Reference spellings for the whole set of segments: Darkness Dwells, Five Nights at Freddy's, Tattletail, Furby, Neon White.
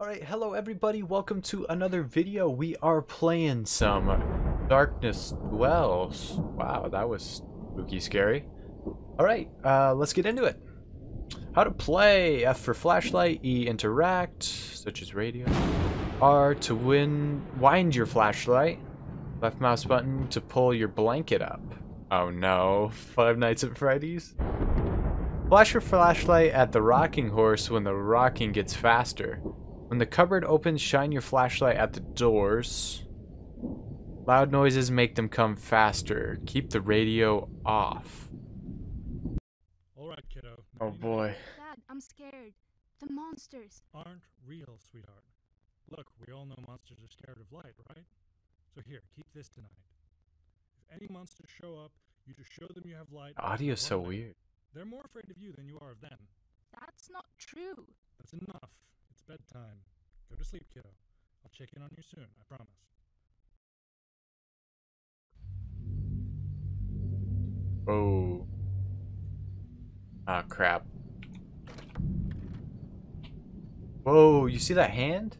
Alright, hello everybody, welcome to another video. We are playing some Darkness Dwells. Wow, that was spooky scary. Alright, let's get into it. How to play. F for flashlight, E interact, such as radio. R to wind your flashlight. Left mouse button to pull your blanket up. Oh no, Five Nights at Freddy's. Flash your flashlight at the rocking horse when the rocking gets faster. When the cupboard opens, shine your flashlight at the doors. Loud noises make them come faster. Keep the radio off. All right, kiddo. Oh boy. Dad, I'm scared. The monsters aren't real, sweetheart. Look, we all know monsters are scared of light, right? So here, keep this tonight. If any monsters show up, you just show them you have light. Audio's so weird. They're more afraid of you than you are of them. That's not true. That's enough. Bedtime. Go to sleep, kiddo. I'll check in on you soon, I promise. Oh. Ah, crap. Whoa, you see that hand?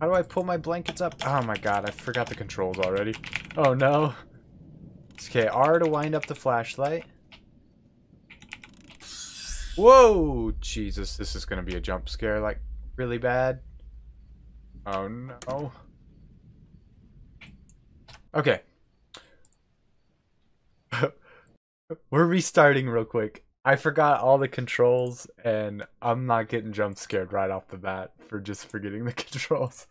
How do I pull my blankets up? Oh my god, I forgot the controls already. Oh no. Okay, R to wind up the flashlight. Whoa, Jesus, this is gonna be a jump scare, like, really bad. Oh no. Okay. We're restarting real quick. I forgot all the controls, and I'm not getting jump scared right off the bat for just forgetting the controls.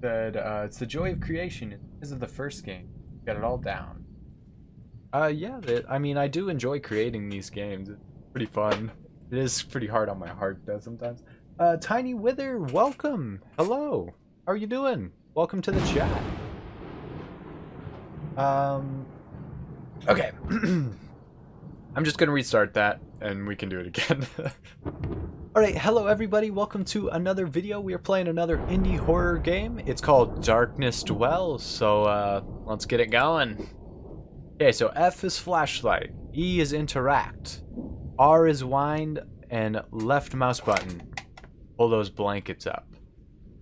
Said, it's the joy of creation. This is the first game. Got it all down. Yeah, I mean, I do enjoy creating these games. It's pretty fun. It is pretty hard on my heart, though, sometimes. Tiny Wither, welcome! Hello! How are you doing? Welcome to the chat. Okay. I'm just gonna restart that, and we can do it again. Alright, hello everybody, welcome to another video. We are playing another indie horror game. It's called Darkness Dwells, so let's get it going. Okay, so F is flashlight, E is interact, R is wind, and left mouse button. Pull those blankets up.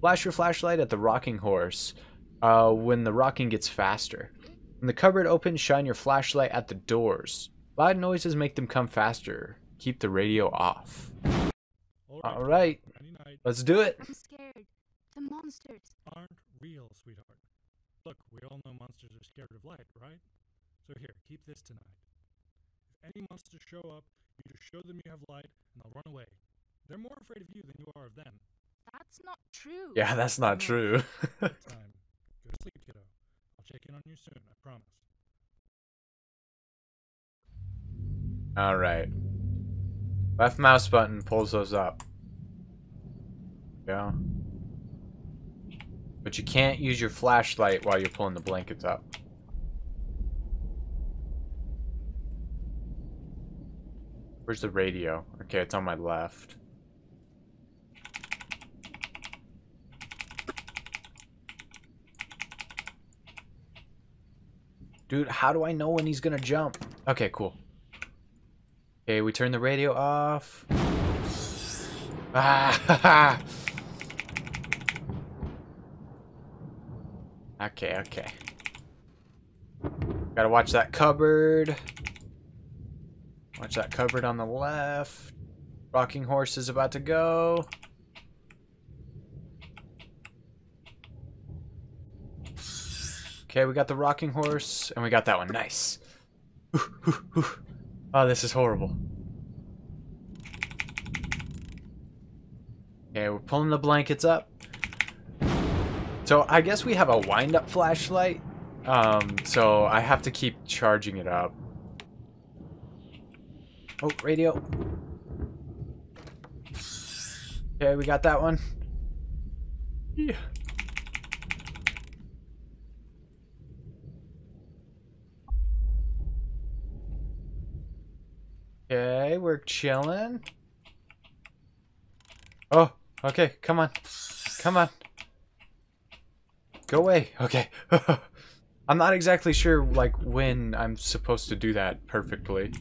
Flash your flashlight at the rocking horse when the rocking gets faster. When the cupboard opens, shine your flashlight at the doors. Loud noises make them come faster. Keep the radio off. All right, let's do it. I'm scared. The monsters aren't real, sweetheart. Look, we all know monsters are scared of light, right? So here, keep this tonight. If any monsters show up, you just show them you have light, and they'll run away. They're more afraid of you than you are of them. That's not true. Yeah, that's not true. Go to sleep, kiddo. I'll check in on you soon, I promise. All right. Left mouse button pulls those up. Yeah. But you can't use your flashlight while you're pulling the blankets up. Where's the radio? Okay, it's on my left. Dude, how do I know when he's gonna jump? Okay, cool. Okay, we turn the radio off. Ah! Okay, okay. Gotta watch that cupboard. Watch that cupboard on the left. Rocking horse is about to go. Okay, we got the rocking horse, and we got that one. Nice. Ooh, ooh, ooh. Oh, this is horrible. Okay, we're pulling the blankets up. So I guess we have a wind-up flashlight. So I have to keep charging it up. Oh, radio. Okay, we got that one. Yeah. Okay, we're chilling. Oh, okay, come on. Come on. Go away. Okay. I'm not exactly sure, like, when I'm supposed to do that perfectly.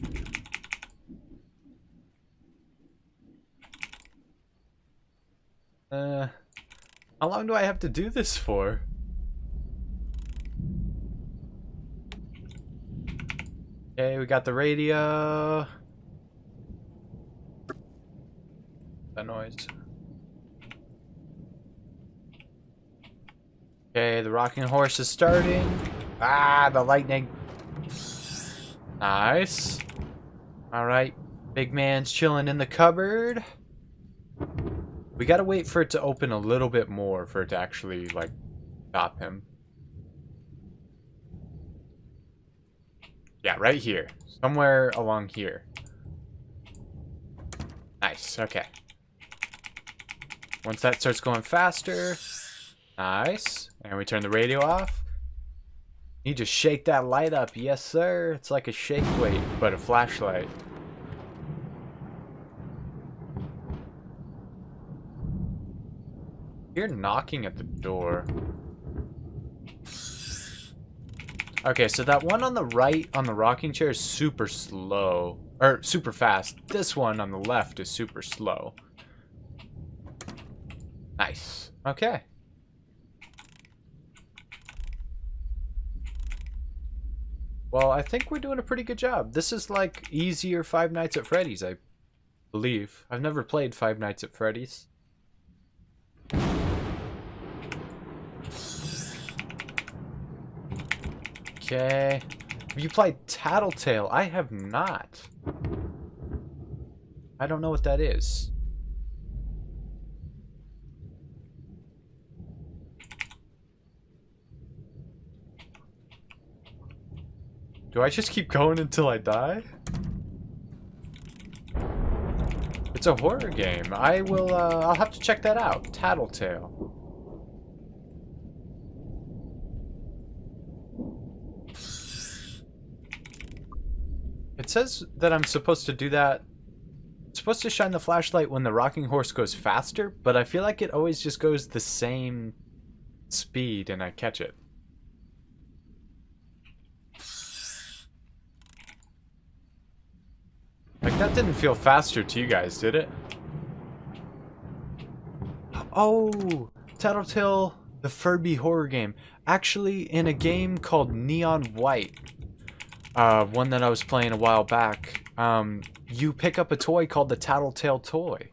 How long do I have to do this for? Okay, we got the radio. That noise. Okay, the rocking horse is starting. Ah, the lightning. Nice. Alright, big man's chilling in the cupboard. We gotta wait for it to open a little bit more for it to actually, like, stop him. Yeah, right here. Somewhere along here. Nice, okay. Once that starts going faster... Nice. And we turn the radio off. You just shake that light up. Yes, sir. It's like a shake weight, but a flashlight. You're knocking at the door. Okay, so that one on the right on the rocking chair is super slow. Or super fast. This one on the left is super slow. Nice. Okay. Well, I think we're doing a pretty good job. This is like easier Five Nights at Freddy's, I believe. I've never played Five Nights at Freddy's. Okay. Have you played Tattletail? I have not. I don't know what that is. Do I just keep going until I die? It's a horror game. I will, I'll have to check that out. Tattletail. It says that I'm supposed to do that. I'm supposed to shine the flashlight when the rocking horse goes faster, but I feel like it always just goes the same speed and I catch it. Like, that didn't feel faster to you guys, did it? Oh! Tattletail, the Furby horror game. Actually, in a game called Neon White, one that I was playing a while back, you pick up a toy called the Tattletail toy.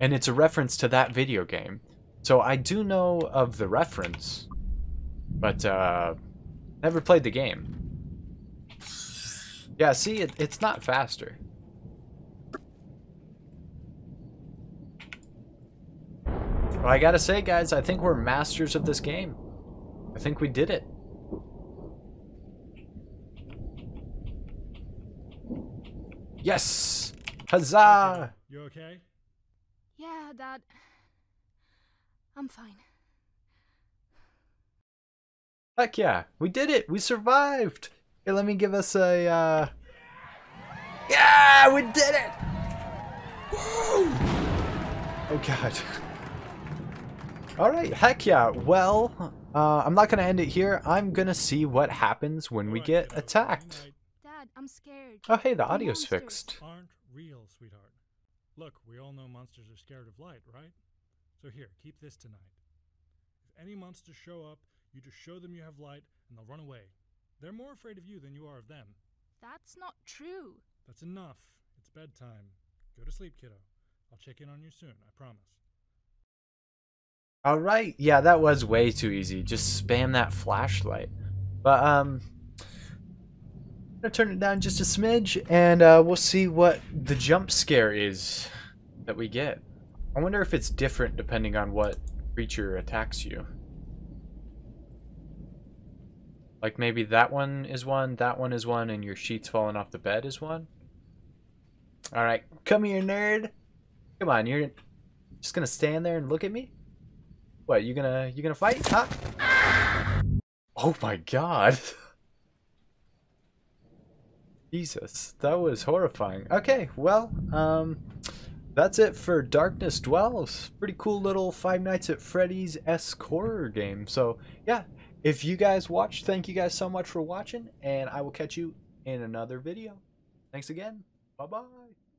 And it's a reference to that video game. So I do know of the reference, but never played the game. Yeah, see, it's not faster. Well, I gotta say, guys, I think we're masters of this game. I think we did it. Yes! Huzzah! Okay. You okay? Yeah, Dad. I'm fine. Heck yeah, we did it! We survived! Here, let me give us a, Yeah, we did it! Woo! Oh, God. Alright, heck yeah. Well, I'm not going to end it here. I'm going to see what happens when we get attacked. Dad, I'm scared. Oh, hey, the audio's fixed. Aren't real, sweetheart. Look, we all know monsters are scared of light, right? So here, keep this tonight. If any monsters show up, you just show them you have light and they'll run away. They're more afraid of you than you are of them. That's not true. That's enough. It's bedtime. Go to sleep, kiddo. I'll check in on you soon, I promise. Alright, yeah, that was way too easy. Just spam that flashlight. But, I'm gonna turn it down just a smidge, and we'll see what the jump scare is that we get. I wonder if it's different depending on what creature attacks you. Like, maybe that one is one, and your sheet's falling off the bed is one? Alright, come here, nerd! Come on, you're just gonna stand there and look at me? What, you gonna fight? Huh? Oh my God. Jesus, that was horrifying. Okay, well, that's it for Darkness Dwells. Pretty cool little Five Nights at Freddy's-esque horror game. So yeah, If you guys watched, thank you guys so much for watching, and I will catch you in another video. Thanks again. Bye-bye.